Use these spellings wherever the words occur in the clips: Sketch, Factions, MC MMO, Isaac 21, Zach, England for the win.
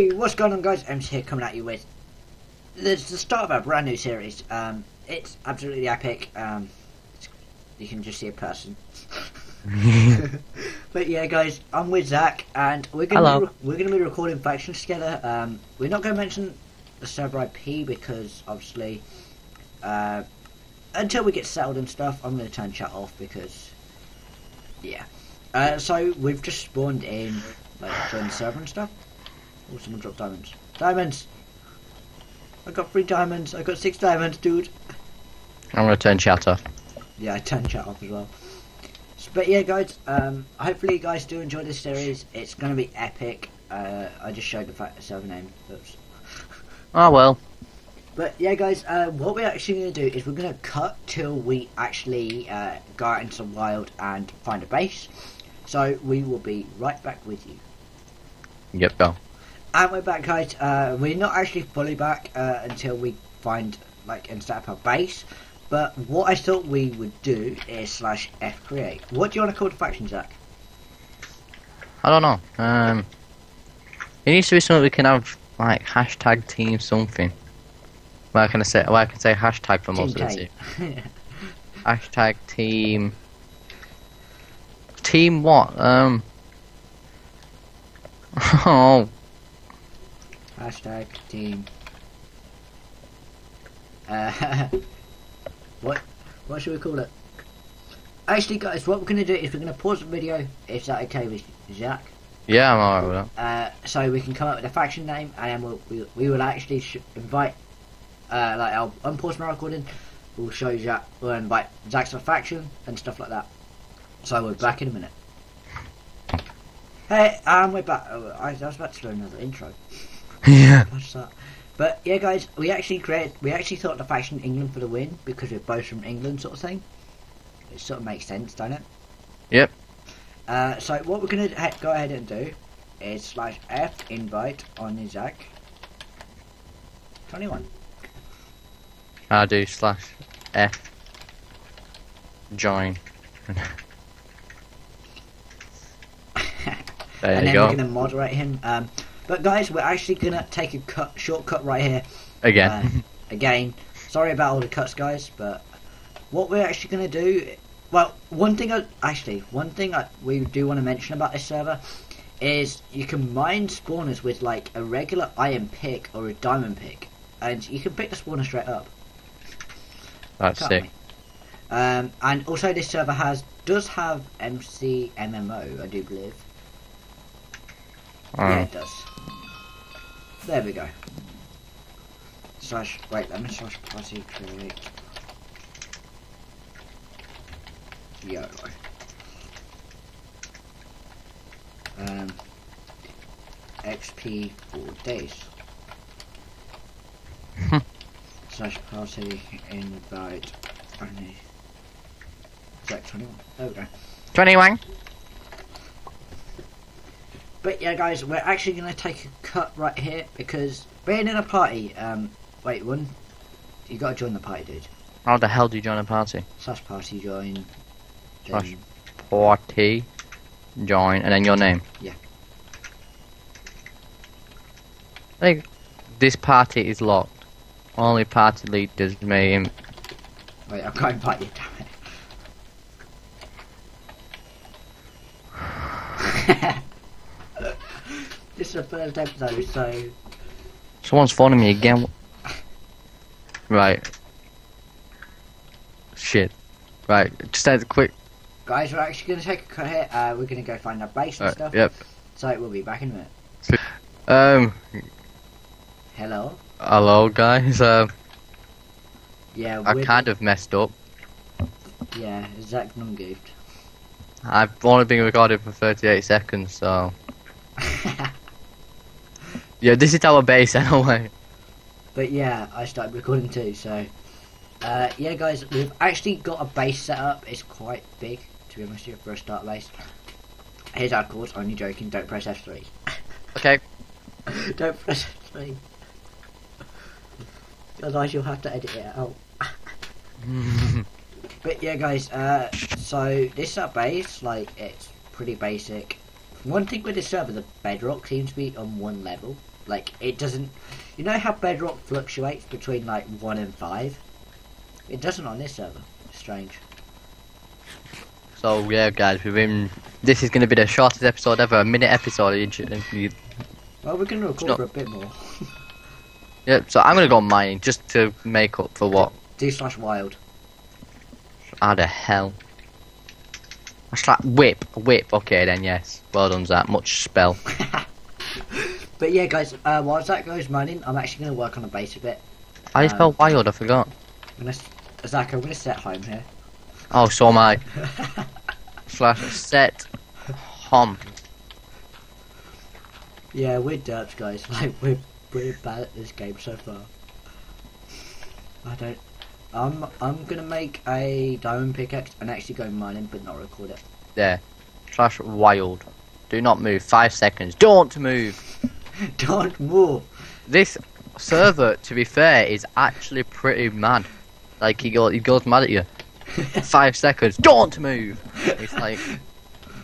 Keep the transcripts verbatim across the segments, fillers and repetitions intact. Hey, what's going on, guys? M C here, coming at you with this, the start of our brand new series. Um, it's absolutely epic. Um, you can just see a person. But yeah, guys, I'm with Zach, and we're gonna be, we're gonna be recording Factions together. Um, we're not gonna mention the server I P because obviously, uh, until we get settled and stuff, I'm gonna turn chat off because, yeah. Uh, so we've just spawned in, like, joined the server and stuff. Oh, someone dropped diamonds. Diamonds! I got three diamonds. I got six diamonds, dude. I'm gonna turn chat off. Yeah, I turned chat off as well. So, but yeah, guys, um, hopefully you guys do enjoy this series. It's gonna be epic. Uh, I just showed the fact server name. Oops. Oh, well. But yeah, guys, uh, what we're actually gonna do is we're gonna cut till we actually uh, go out into the wild and find a base. So we will be right back with you. Yep, go. And we're back, guys. Uh, we're not actually fully back uh, until we find, like, and set up our base. But what I thought we would do is slash F create. What do you want to call the faction, Zach? I don't know. Um, it needs to be something we can have, like, hashtag team something. Where I can say, where I can say hashtag for most team of it. Hashtag team. Team what? Um. Oh. Hashtag team. Uh, what? What should we call it? Actually, guys, what we're gonna do is we're gonna pause the video. Is that okay with Zach? Yeah, I'm alright with that. Uh, so we can come up with a faction name, and then we'll, we we will actually sh invite. Uh, like I'll unpause my recording. We'll show Zach. We'll invite Zach's faction and stuff like that. So we're back in a minute. Hey, um, we're back. Oh, I, I was about to do another intro. Yeah. What's that? But yeah, guys, we actually created. We actually thought the faction England for the win because we're both from England, sort of thing. It sort of makes sense, don't it? Yep. Uh, so what we're gonna go ahead and do is slash F invite on Isaac twenty-one. I do slash F join. There and you then go. We're gonna moderate him. Um, But guys, we're actually going to take a cut, shortcut right here. Again. Uh, again. Sorry about all the cuts, guys, but what we're actually going to do... Well, one thing... I, actually, one thing I, we do want to mention about this server is you can mine spawners with, like, a regular iron pick or a diamond pick. And you can pick the spawner straight up. That's sick. Um, and also this server has does have M C M M O, I do believe. Oh. Yeah, it does. There we go. Slash, wait, let me slash party create. Yo. Um, X P for days. Slash party invite only. Zach twenty-one. There we go. twenty-one. But yeah, guys, we're actually going to take a cut right here because being in a party, um, wait, one, you got to join the party, dude. How the hell do you join a party? Slash party join. Slash party join, and then your name. Yeah. I think this party is locked. Only party leaders may... Wait, I've got to invite you, damn it. This is the first episode, so... Someone's phoning me again. Right. Shit. Right, just take a quick... Guys, we're actually going to take a cut here. Uh, we're going to go find our base and uh, stuff. Yep. So we'll be back in a minute. Um... Hello? Hello, guys. Um... Yeah, I kind of messed up. Yeah, Zach none goofed. I've only been recorded for thirty-eight seconds, so... Yeah, this is our base anyway. But yeah, I started recording too, so... Uh, yeah, guys, we've actually got a base set up. It's quite big, to be honest with you, for a start base. Here's our course, only joking, don't press F three. Okay. Don't press F three. Otherwise you'll have to edit it out. But yeah, guys, uh, so this our base, like, it's pretty basic. One thing with this server, the bedrock seems to be on one level. Like, it doesn't... You know how Bedrock fluctuates between, like, one and five? It doesn't on this server. It's strange. So, yeah, guys, we've been... This is going to be the shortest episode ever. A minute episode. You... Well, we're going to record not... for a bit more. Yeah, so I'm going to go mining, just to make up for what? D slash wild. How the hell? I slap whip, whip, okay then, yes. Well done, Zach, much spell. But yeah, guys, uh, while Zach goes mining, I'm actually going to work on the base a bit. How do you um, spell wild? I forgot. I'm gonna, Zach, I'm going to set home here. Oh, so am I. Slash set home. Yeah, we're derps, guys. Like, we're pretty bad at this game so far. I don't... I'm, I'm gonna make a diamond pickaxe and actually go mining, but not record it. There. Slash wild. Do not move. Five seconds. Don't move! Don't move! This server, to be fair, is actually pretty mad. Like, he, go, he goes mad at you. Five seconds. Don't move! It's like...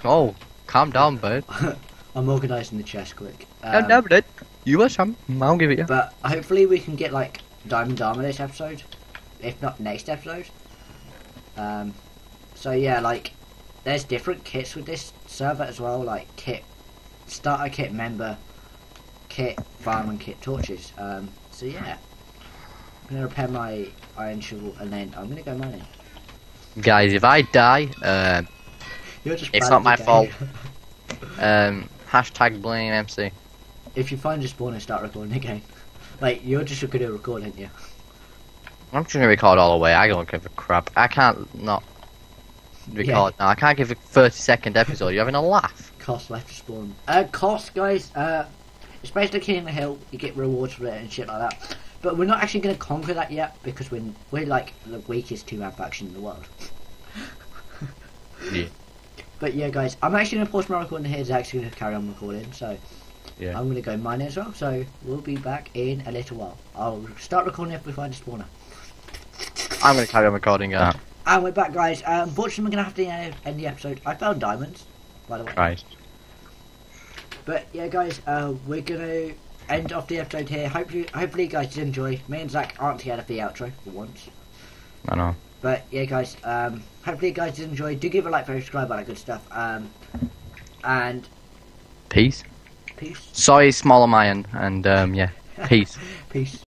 Oh, calm down, bird. I'm organising the chest quick. Um, no, no, dude. You are some. I'll give it you. But hopefully we can get, like, diamond armor this episode. If not next episode. Um, so yeah, like, there's different kits with this server as well, like kit, starter kit, member kit, fireman kit, torches. Um, so yeah, I'm gonna repair my iron shovel and then I'm gonna go mining. Guys, if I die, uh, You're just it's not my fault. um, hashtag blame M C. If you find your spawn and start recording again, like you're just gonna record, aren't you? I'm just gonna record all the way. I don't give a crap. I can't not record yeah. now. I can't give a thirty second episode. You're having a laugh. Cost left spawn. Uh, cost, guys. Uh, it's basically killing the hill. You get rewards for it and shit like that. But we're not actually gonna conquer that yet because we're we're like the weakest two man faction in the world. Yeah. But yeah, guys, I'm actually gonna pause my recording here. Zach's gonna carry on recording. So. Yeah. I'm gonna go mine as well. So we'll be back in a little while. I'll start recording if we find a spawner. I'm going to carry on recording uh. And we're back, guys. Uh, unfortunately, we're going to have to end, end the episode. I found diamonds, by the way. Right. But, yeah, guys, uh, we're going to end off the episode here. Hopefully, hopefully you guys did enjoy. Me and Zach aren't together for the outro, for once. I know. But, yeah, guys, um, hopefully you guys did enjoy. Do give a like, for subscribe, all that good stuff. Um, and... Peace. Peace. Sorry, small of mine, and, um, yeah. Peace. Peace.